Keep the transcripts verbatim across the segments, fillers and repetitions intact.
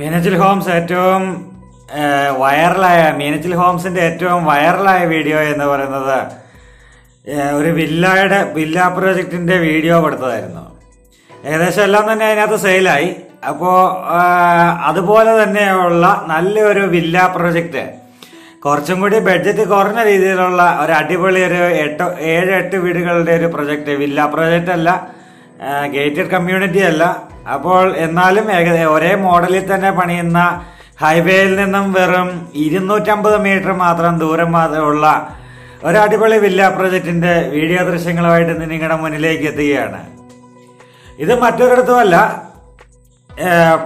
Meenachil Holmes ഏറ്റവും വൈറലായ മീനച്ചിൽ ഹോംസിൻ്റെ ഏറ്റവും വൈറലായ വീഡിയോ എന്ന് പറയുന്നത് ഒരു വില്ലയുടെ വില്ല പ്രോജക്റ്റിൻ്റെ വീഡിയോ പെടുത്തതായിരുന്നു. ഏകദേശം എല്ലാം തന്നെ അതിനകത്ത് സെയിലായി. അപ്പോൾ അതുപോലെ തന്നെയുള്ള നല്ലൊരു വില്ല പ്രോജക്റ്റ്, കുറച്ചും കൂടി ബഡ്ജറ്റ് കുറഞ്ഞ രീതിയിലുള്ള ഒരു അടിപൊളി ഒരു എട്ട് ഏഴ് എട്ട് വീടുകളുടെ ഒരു പ്രൊജക്റ്റ്, വില്ല പ്രൊജക്റ്റ് അല്ല, ഗേറ്റഡ് കമ്മ്യൂണിറ്റി അല്ല. അപ്പോൾ എന്നാലും ഏകദേശം ഒരേ മോഡലിൽ തന്നെ പണിയുന്ന, ഹൈവേയിൽ നിന്നും വെറും ഇരുന്നൂറ്റമ്പത് മീറ്റർ മാത്രം ദൂരം മാത്രമുള്ള ഒരു അടിപൊളി വില്ല പ്രൊജക്റ്റിന്റെ വീഡിയോ ദൃശ്യങ്ങളുമായിട്ട് നിങ്ങളുടെ മുന്നിലേക്ക് എത്തുകയാണ്. ഇത് മറ്റൊരിടത്തുമല്ല,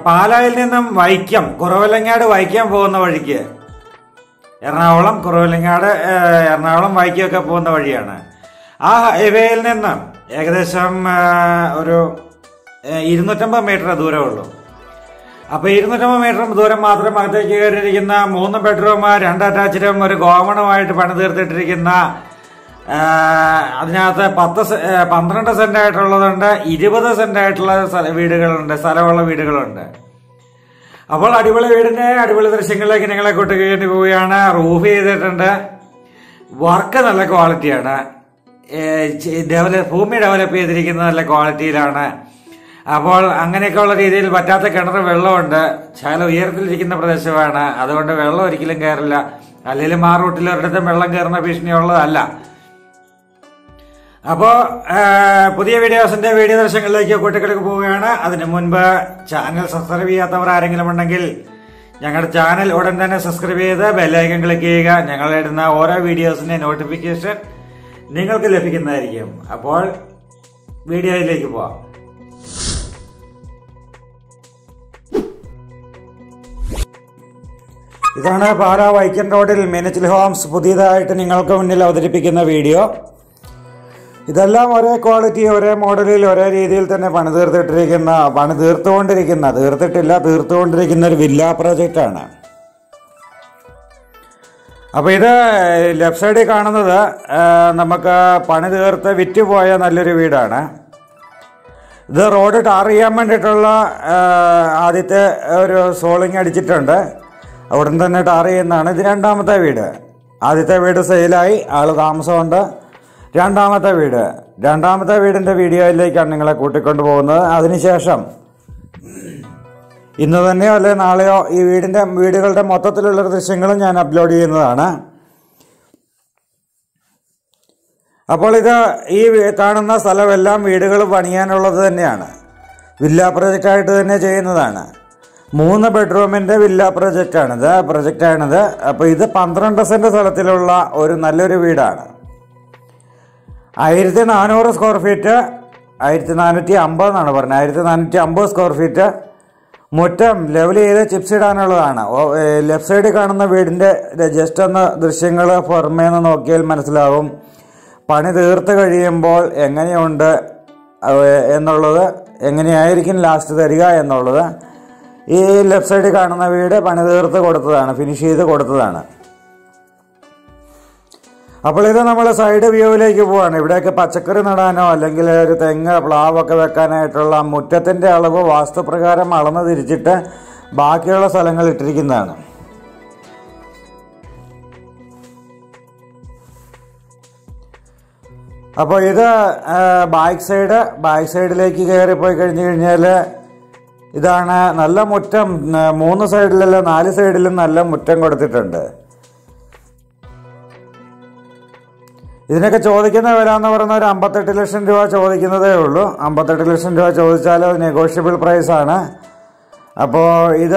പാലായിൽ നിന്നും വൈക്കം, കുറവിലങ്ങാട് വൈക്കം പോകുന്ന വഴിക്ക്, എറണാകുളം കുറവിലങ്ങാട് എറണാകുളം വൈക്കമൊക്കെ പോകുന്ന വഴിയാണ്. ആ ഹൈവേയിൽ നിന്നും ഏകദേശം ഒരു ഇരുന്നൂറ്റമ്പത് മീറ്റർ ദൂരമുള്ളൂ. അപ്പോൾ ഇരുന്നൂറ്റമ്പത് മീറ്റർ ദൂരം മാത്രം അകത്തേക്ക് കയറിയിരിക്കുന്ന മൂന്ന് ബെഡ്റൂം രണ്ട് അറ്റാച്ച്ഡ് ഒരു ഗോവണമായിട്ട് പണി തീർത്തിട്ടിരിക്കുന്ന, അതിനകത്ത് പത്ത് പന്ത്രണ്ട് സെന്റ് ആയിട്ടുള്ളതുണ്ട്, ഇരുപത് സെന്റ് ആയിട്ടുള്ള വീടുകളുണ്ട്, സ്ഥലമുള്ള വീടുകളുണ്ട്. അപ്പോൾ അടിപൊളി വീടിന്റെ അടിപൊളി ദൃശ്യങ്ങളിലേക്ക് നിങ്ങളെ കൂട്ടുകേണ്ടി പോവുകയാണ്. റൂഫ് ചെയ്തിട്ടുണ്ട്, വർക്ക് നല്ല ക്വാളിറ്റിയാണ്, ഡെവലപ്പ് ഭൂമി ഡെവലപ്പ് ചെയ്തിരിക്കുന്നത് നല്ല ക്വാളിറ്റിയിലാണ്. അപ്പോൾ അങ്ങനെയൊക്കെയുള്ള രീതിയിൽ പറ്റാത്ത കിണർ വെള്ളമുണ്ട്, ശകലം ഉയരത്തിലിരിക്കുന്ന പ്രദേശമാണ്, അതുകൊണ്ട് വെള്ളം ഒരിക്കലും കയറില്ല. അല്ലെങ്കിൽ ആ റൂട്ടിൽ ഒരിടത്തും വെള്ളം കയറുന്ന ഭീഷണിയുള്ളതല്ല. അപ്പോൾ പുതിയ വീഡിയോസിന്റെ വീഡിയോ ദൃശ്യങ്ങളിലേക്ക് കൂട്ടിക്കിടക്ക് പോവുകയാണ്. അതിനു മുൻപ് ചാനൽ സബ്സ്ക്രൈബ് ചെയ്യാത്തവർ ആരെങ്കിലും ഉണ്ടെങ്കിൽ ഞങ്ങളുടെ ചാനൽ ഉടൻ തന്നെ സബ്സ്ക്രൈബ് ചെയ്ത് ബെല്ലൈക്കൺ ക്ലിക്ക് ചെയ്യുക. ഞങ്ങളിടുന്ന ഓരോ വീഡിയോസിന്റെ നോട്ടിഫിക്കേഷൻ നിങ്ങൾക്ക് ലഭിക്കുന്നതായിരിക്കും. അപ്പോൾ വീഡിയോയിലേക്ക് പോവാം. ഇതാണ് പാലാ വൈക്കൻ റോഡിൽ മീനച്ചിൽ ഹോംസ് പുതിയതായിട്ട് നിങ്ങൾക്ക് മുന്നിൽ അവതരിപ്പിക്കുന്ന വീഡിയോ. ഇതെല്ലാം ഒരേ ക്വാളിറ്റി, ഒരേ മോഡലിൽ, ഒരേ രീതിയിൽ തന്നെ പണി തീർത്തിട്ടിരിക്കുന്ന പണി തീർത്തുകൊണ്ടിരിക്കുന്ന തീർത്തിട്ടില്ല തീർത്തുകൊണ്ടിരിക്കുന്ന ഒരു വില്ല പ്രോജക്റ്റാണ്. അപ്പോൾ ഇത് ലെഫ്റ്റ് സൈഡിൽ കാണുന്നത് നമുക്ക് പണി തീർത്ത് വിറ്റുപോയ നല്ലൊരു വീടാണ്. ഇത് റോഡ് ടാർ ചെയ്യാൻ വേണ്ടിയിട്ടുള്ള ആദ്യത്തെ ഒരു സോളിങ് അടിച്ചിട്ടുണ്ട്, അവിടെ നിന്ന് തന്നെ ടാർ ചെയ്യുന്നതാണ്. ഇത് രണ്ടാമത്തെ വീട്. ആദ്യത്തെ വീട് സെയിലായി, ആൾ താമസമുണ്ട്. രണ്ടാമത്തെ വീട് രണ്ടാമത്തെ വീടിൻ്റെ വീഡിയോയിലേക്കാണ് നിങ്ങളെ കൂട്ടിക്കൊണ്ടു പോകുന്നത്. അതിനുശേഷം ഇന്ന് തന്നെയോ അല്ലെ നാളെയോ ഈ വീടിൻ്റെ വീടുകളുടെ മൊത്തത്തിലുള്ള ദൃശ്യങ്ങളും ഞാൻ അപ്ലോഡ് ചെയ്യുന്നതാണ്. അപ്പോൾ ഇത് ഈ കാണുന്ന സ്ഥലമെല്ലാം വീടുകൾ പണിയാനുള്ളത് തന്നെയാണ്, വില്ല പ്രൊജക്റ്റായിട്ട് തന്നെ ചെയ്യുന്നതാണ്. മൂന്ന് ബെഡ്റൂമിൻ്റെ വില്ല പ്രൊജക്റ്റാണിത് പ്രൊജക്റ്റാണിത് അപ്പോൾ ഇത് പന്ത്രണ്ട് സെൻറ്റ് സ്ഥലത്തിലുള്ള ഒരു നല്ലൊരു വീടാണ്. ആയിരത്തി നാനൂറ് സ്ക്വയർ ഫീറ്റ്, ആയിരത്തി നാനൂറ്റി അമ്പത് എന്നാണ് പറഞ്ഞത്, ആയിരത്തി നാനൂറ്റി അമ്പത് സ്ക്വയർ ഫീറ്റ്. മുറ്റം ലെവൽ ചെയ്ത് ചിപ്സ് ഇടാനുള്ളതാണ്. ലെഫ്റ്റ് സൈഡിൽ കാണുന്ന വീടിൻ്റെ ജസ്റ്റ് ഒന്ന് ദൃശ്യങ്ങൾ പുറമേന്ന് നോക്കിയാൽ മനസ്സിലാവും. പണി തീർത്ത് കഴിയുമ്പോൾ എങ്ങനെയുണ്ട് എന്നുള്ളത്, എങ്ങനെയായിരിക്കും ലാസ്റ്റ് തരിക എന്നുള്ളത് ഈ ലെഫ്റ്റ് സൈഡിൽ കാണുന്ന വീട് പണി തീർത്ത് കൊടുത്തതാണ്, ഫിനിഷ് ചെയ്ത് കൊടുത്തതാണ്. അപ്പോൾ ഇത് നമ്മൾ സൈഡ് വ്യൂവിലേക്ക് പോവാണ്. ഇവിടെയൊക്കെ പച്ചക്കറി നടാനോ അല്ലെങ്കിൽ ഒരു തെങ്ങ് പ്ലാവൊക്കെ വെക്കാനായിട്ടുള്ള മുറ്റത്തിൻ്റെ അളവ് വാസ്തുപ്രകാരം അളന്ന് തിരിച്ചിട്ട് ബാക്കിയുള്ള സ്ഥലങ്ങൾ ഇട്ടിരിക്കുന്നതാണ്. അപ്പോൾ ഇത് ബാക്ക് സൈഡ് ബാക്ക് സൈഡിലേക്ക് കയറിപ്പോയി കഴിഞ്ഞ് കഴിഞ്ഞാൽ ഇതാണ് നല്ല മുറ്റം. മൂന്ന് സൈഡിലല്ല നാല് സൈഡിലും നല്ല മുറ്റം കൊടുത്തിട്ടുണ്ട്. ഇതിനൊക്കെ ചോദിക്കുന്ന വില എന്ന് പറയുന്ന ഒരു അമ്പത്തെട്ട് ലക്ഷം രൂപ ചോദിക്കുന്നതേ ഉള്ളൂ. അമ്പത്തെട്ട് ലക്ഷം രൂപ ചോദിച്ചാൽ അത് നെഗോഷ്യബിൾ പ്രൈസാണ്. അപ്പോൾ ഇത്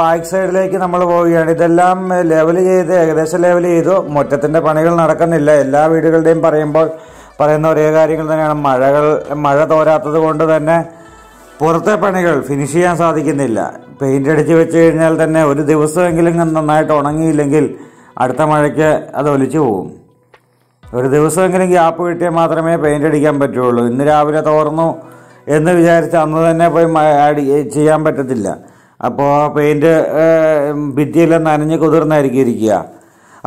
ബാക്ക് സൈഡിലേക്ക് നമ്മൾ പോവുകയാണ്. ഇതെല്ലാം ലെവൽ ചെയ്ത് ഏകദേശം ലെവൽ ചെയ്തു. മുറ്റത്തിൻ്റെ പണികൾ നടക്കുന്നില്ല. എല്ലാ വീടുകളുടെയും പറയുമ്പോൾ പറയുന്ന ഒരേ കാര്യങ്ങൾ തന്നെയാണ്. മഴകൾ മഴ തോരാത്തത് കൊണ്ട് തന്നെ പുറത്തെ പണികൾ ഫിനിഷ് ചെയ്യാൻ സാധിക്കുന്നില്ല. പെയിൻ്റ് അടിച്ച് വെച്ച് കഴിഞ്ഞാൽ തന്നെ ഒരു ദിവസമെങ്കിലും നന്നായിട്ട് ഉണങ്ങിയില്ലെങ്കിൽ അടുത്ത മഴയ്ക്ക് അത് ഒലിച്ചു പോകും. ഒരു ദിവസമെങ്കിലും ഗ്യാപ്പ് കിട്ടിയാൽ മാത്രമേ പെയിൻ്റ് അടിക്കാൻ പറ്റുള്ളൂ. ഇന്ന് രാവിലെ തോർന്നു എന്ന് വിചാരിച്ച് അന്ന് തന്നെ പോയി അടി ചെയ്യാൻ പറ്റത്തില്ല. അപ്പോൾ പെയിൻറ്റ് ഭിത്തിയെല്ലാം നനഞ്ഞ് കുതിർന്നായിരിക്കും ഇരിക്കുക.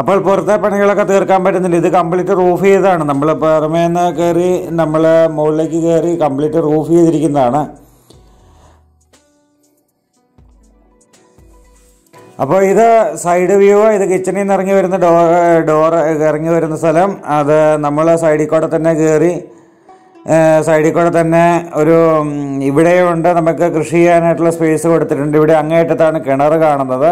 അപ്പോൾ പുറത്തെ പണികളൊക്കെ തീർക്കാൻ പറ്റുന്നില്ല. ഇത് കംപ്ലീറ്റ് റൂഫ് ചെയ്താണ്. നമ്മൾ പുറമേ നിന്ന് കയറി നമ്മൾ മുകളിലേക്ക് കയറി കംപ്ലീറ്റ് റൂഫ് ചെയ്തിരിക്കുന്നതാണ്. അപ്പോൾ ഇത് സൈഡ് വ്യൂ, ഇത് കിച്ചണിൽ നിന്ന് ഇറങ്ങി വരുന്ന ഡോർ ഡോർ ഇറങ്ങി വരുന്ന സ്ഥലം. അത് നമ്മൾ സൈഡിൽ കൂടെ തന്നെ കയറി സൈഡിൽ കൂടെ തന്നെ ഒരു ഇവിടെയുണ്ട്, നമുക്ക് കൃഷി ചെയ്യാനായിട്ടുള്ള സ്പേസ് കൊടുത്തിട്ടുണ്ട്. ഇവിടെ അങ്ങേയറ്റത്താണ് കിണർ കാണുന്നത്.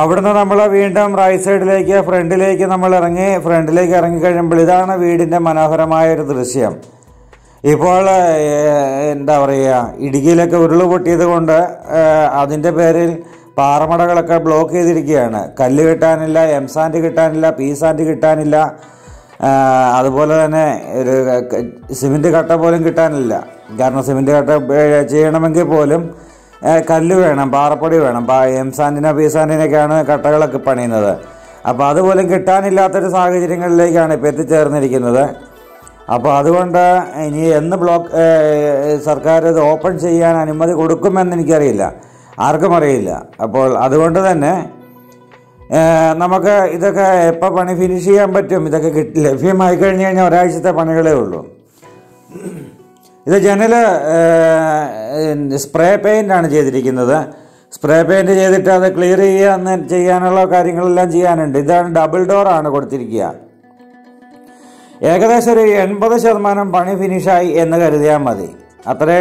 അവിടുന്ന് നമ്മൾ വീണ്ടും റൈറ്റ് സൈഡിലേക്ക് ഫ്രണ്ടിലേക്ക് നമ്മൾ ഇറങ്ങി ഫ്രണ്ടിലേക്ക് ഇറങ്ങിക്കഴിയുമ്പോൾ ഇതാണ് വീടിൻ്റെ മനോഹരമായൊരു ദൃശ്യം. ഇപ്പോൾ എന്താ പറയുക, ഇടുക്കിയിലൊക്കെ ഉരുള് പൊട്ടിയത് കൊണ്ട് അതിൻ്റെ പേരിൽ പാറമടകളൊക്കെ ബ്ലോക്ക് ചെയ്തിരിക്കുകയാണ്. കല്ല് കിട്ടാനില്ല, എം സാൻഡ് കിട്ടാനില്ല, പി സാൻഡ് കിട്ടാനില്ല, അതുപോലെ തന്നെ ഒരു സിമെൻറ്റ് കട്ട പോലും കിട്ടാനില്ല. കാരണം സിമെൻറ്റ് കട്ട ചെയ്യണമെങ്കിൽ പോലും കല്ല് വേണം, പാറപ്പൊടി വേണം. എം സാൻഡിനോ പി സാൻഡിനൊക്കെയാണ് കട്ടകളൊക്കെ പണിയുന്നത്. അപ്പോൾ അതുപോലും കിട്ടാനില്ലാത്തൊരു സാഹചര്യങ്ങളിലേക്കാണ് ഇപ്പോൾ എത്തിച്ചേർന്നിരിക്കുന്നത്. അപ്പോൾ അതുകൊണ്ട് ഇനി എന്ന് ബ്ലോക്ക് സർക്കാർ ഇത് ഓപ്പൺ ചെയ്യാൻ അനുമതി കൊടുക്കുമെന്ന് എനിക്കറിയില്ല, ആർക്കും അറിയില്ല. അപ്പോൾ അതുകൊണ്ട് തന്നെ നമുക്ക് ഇതൊക്കെ എപ്പോൾ പണി ഫിനിഷ് ചെയ്യാൻ പറ്റും, ഇതൊക്കെ കിട്ടി ലഭ്യമായി കഴിഞ്ഞ് കഴിഞ്ഞാൽ ഒരാഴ്ചത്തെ പണികളേ ഉള്ളൂ. ഇത് ജനൽ സ്പ്രേ പെയിൻ്റാണ് ചെയ്തിരിക്കുന്നത്. സ്പ്രേ പെയിൻറ് ചെയ്തിട്ട് അത് ക്ലിയർ ചെയ്യാൻ ചെയ്യാനുള്ള കാര്യങ്ങളെല്ലാം ചെയ്യാനുണ്ട്. ഇതാണ് ഡബിൾ ഡോറാണ് കൊടുത്തിരിക്കുക. ഏകദേശം ഒരു എൺപത് ശതമാനം പണി ഫിനിഷായി എന്ന് കരുതിയാൽ മതി, അത്രേ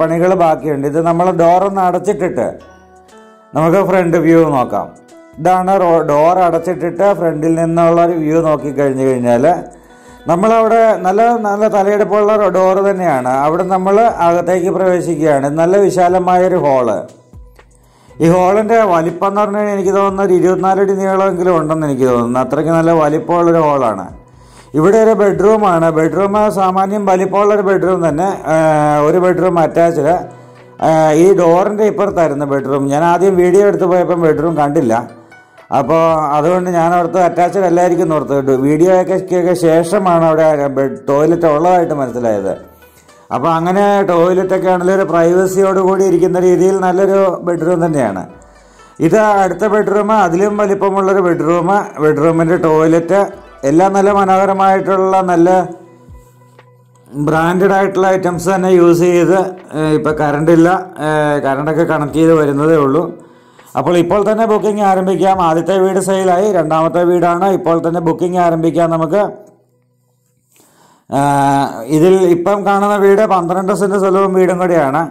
പണികൾ ബാക്കിയുണ്ട്. ഇത് നമ്മൾ ഡോറൊന്ന് അടച്ചിട്ടിട്ട് നമുക്ക് ഫ്രണ്ട് വ്യൂ നോക്കാം. ഇതാണ് ഡോർ അടച്ചിട്ടിട്ട് ഫ്രണ്ടിൽ നിന്നുള്ളൊരു വ്യൂ നോക്കിക്കഴിഞ്ഞ് കഴിഞ്ഞാൽ നമ്മളവിടെ നല്ല നല്ല തലയെടുപ്പുള്ള ഡോറ് തന്നെയാണ്. അവിടെ നമ്മൾ അകത്തേക്ക് പ്രവേശിക്കുകയാണ്. നല്ല വിശാലമായൊരു ഹോള്. ഈ ഹോളിൻ്റെ വലിപ്പം എന്ന് പറഞ്ഞു കഴിഞ്ഞാൽ എനിക്ക് തോന്നുന്ന ഒരു ഇരുപത്തിനാലടി നീളമെങ്കിലും ഉണ്ടെന്ന് എനിക്ക് തോന്നുന്നു. അത്രയ്ക്ക് നല്ല വലിപ്പമുള്ളൊരു ഹോളാണ്. ഇവിടെ ഒരു ബെഡ്റൂമാണ്. ബെഡ്റൂം സാമാന്യം വലിപ്പമുള്ളൊരു ബെഡ്റൂം തന്നെ. ഒരു ബെഡ്റൂം അറ്റാച്ച്ഡ്. ഈ ഡോറിൻ്റെ ഇപ്പുറത്തായിരുന്നു ബെഡ്റൂം. ഞാൻ ആദ്യം വീഡിയോ എടുത്ത് പോയപ്പം ബെഡ്റൂം കണ്ടില്ല. അപ്പോൾ അതുകൊണ്ട് ഞാൻ ഓർത്ത് അറ്റാച്ച്ഡ് അല്ലായിരിക്കും ഓർത്ത്. വീഡിയോ ഒക്കെ ശേഷമാണ് അവിടെ ബെഡ് ടോയ്ലറ്റ് ഉള്ളതായിട്ട് മനസ്സിലായത്. അപ്പോൾ അങ്ങനെ ടോയ്ലറ്റൊക്കെ ആണെങ്കിലും ഒരു പ്രൈവസിയോടുകൂടി ഇരിക്കുന്ന രീതിയിൽ നല്ലൊരു ബെഡ്റൂം തന്നെയാണ്. ഇത് അടുത്ത ബെഡ്റൂം, അതിലും വലിപ്പമുള്ളൊരു ബെഡ്റൂം, ബെഡ്റൂമിൻ്റെ ടോയ്ലറ്റ് എല്ലാം നല്ല മനോഹരമായിട്ടുള്ള നല്ല ബ്രാൻഡഡ് ആയിട്ടുള്ള ഐറ്റംസ് തന്നെ യൂസ് ചെയ്ത്. ഇപ്പോൾ കറണ്ടില്ല, കറണ്ടൊക്കെ കണക്ട് ചെയ്ത് വരുന്നതേ ഉള്ളൂ. അപ്പോൾ ഇപ്പോൾ തന്നെ ബുക്കിംഗ് ആരംഭിക്കാം. ആദ്യത്തെ വീട് സെയിലായി, രണ്ടാമത്തെ വീടാണ്. ഇപ്പോൾ തന്നെ ബുക്കിംഗ് ആരംഭിക്കാം നമുക്ക്. ഇതിൽ ഇപ്പം കാണുന്ന വീട് പന്ത്രണ്ട് സെൻറ്റ് സ്ഥലവും വീടും കൂടിയാണ്.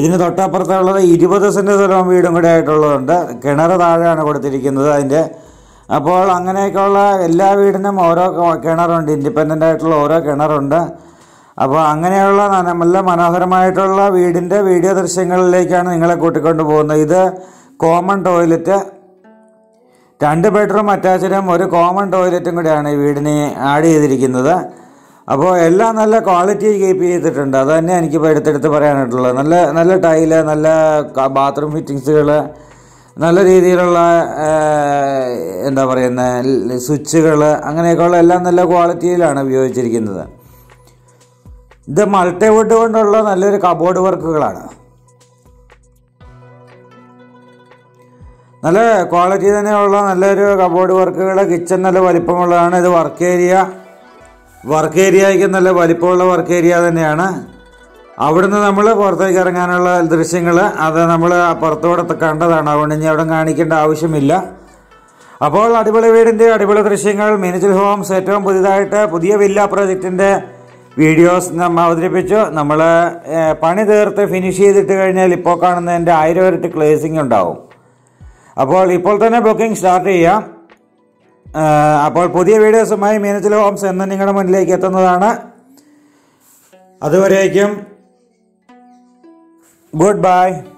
ഇതിന് തൊട്ടപ്പുറത്തുള്ളത് ഇരുപത് സെൻറ്റ് സ്ഥലവും വീടും കൂടി ആയിട്ടുള്ളതുണ്ട്. കിണർ താഴെയാണ് കൊടുത്തിരിക്കുന്നത് അതിൻ്റെ. അപ്പോൾ അങ്ങനെയൊക്കെയുള്ള എല്ലാ വീടിനും ഓരോ കിണറുണ്ട്, ഇൻഡിപെൻഡൻ്റ് ആയിട്ടുള്ള ഓരോ കിണറുണ്ട്. അപ്പോൾ അങ്ങനെയുള്ള നല്ല മനോഹരമായിട്ടുള്ള വീടിൻ്റെ വീഡിയോ ദൃശ്യങ്ങളിലേക്കാണ് നിങ്ങളെ കൂട്ടിക്കൊണ്ടു പോകുന്നത്. ഇത് കോമൺ ടോയ്ലറ്റ്, രണ്ട് ബെഡ്റൂം അറ്റാച്ച്ഡും ഒരു കോമൺ ടോയ്ലറ്റും കൂടിയാണ് ഈ വീടിന് ആഡ് ചെയ്തിരിക്കുന്നത്. അപ്പോൾ എല്ലാം നല്ല ക്വാളിറ്റി കീപ്പ് ചെയ്തിട്ടുണ്ട്. അത് തന്നെ എനിക്കിപ്പോൾ എടുത്തെടുത്ത് പറയാനായിട്ടുള്ളത്. നല്ല നല്ല ടൈല്, നല്ല ബാത്റൂം ഫിറ്റിങ്സുകൾ, നല്ല രീതിയിലുള്ള എന്താ പറയുന്ന സ്വിച്ചുകൾ, അങ്ങനെയൊക്കെയുള്ള എല്ലാം നല്ല ക്വാളിറ്റിയിലാണ് ഉപയോഗിച്ചിരിക്കുന്നത്. ഇത് മൾട്ടിവുഡ് കൊണ്ടുള്ള നല്ലൊരു കബോർഡ് വർക്കുകളാണ്. നല്ല ക്വാളിറ്റി തന്നെയുള്ള നല്ലൊരു കബോർഡ് വർക്കുകൾ. കിച്ചൺ നല്ല വലിപ്പമുള്ളതാണ്. ഇത് വർക്ക് ഏരിയ, വർക്ക് ഏരിയയ്ക്ക് നല്ല വലിപ്പമുള്ള വർക്ക് ഏരിയ തന്നെയാണ്. അവിടുന്ന് നമ്മൾ പുറത്തേക്ക് ഇറങ്ങാനുള്ള ദൃശ്യങ്ങൾ അത് നമ്മൾ പുറത്തുകൂടെ കണ്ടതാണ്. അതുകൊണ്ട് ഇനി അവിടെ കാണിക്കേണ്ട ആവശ്യമില്ല. അപ്പോൾ അടിപൊളി വീടിൻ്റെ അടിപൊളി ദൃശ്യങ്ങൾ മീനച്ചിൽ ഹോംസ് ഏറ്റവും പുതിയതായിട്ട് പുതിയ വില്ല പ്രോജക്റ്റിൻ്റെ വീഡിയോസ് നമ്മൾ അവതരിപ്പിച്ചു. നമ്മൾ പണി തീർത്ത് ഫിനിഷ് ചെയ്തിട്ട് കഴിഞ്ഞാൽ ഇപ്പോൾ കാണുന്നതിൻ്റെ ആയിരം ഇരട്ടി ക്ലേസിംഗ് ഉണ്ടാവും. അപ്പോൾ ഇപ്പോൾ തന്നെ ബുക്കിംഗ് സ്റ്റാർട്ട് ചെയ്യാം. അപ്പോൾ പുതിയ വീഡിയോസുമായി മീനച്ചിൽ ഹോംസ് എന്ന് നിങ്ങളുടെ മുന്നിലേക്ക് എത്തുന്നതാണ്. അതുവരേക്കും ഗുഡ് ബൈ.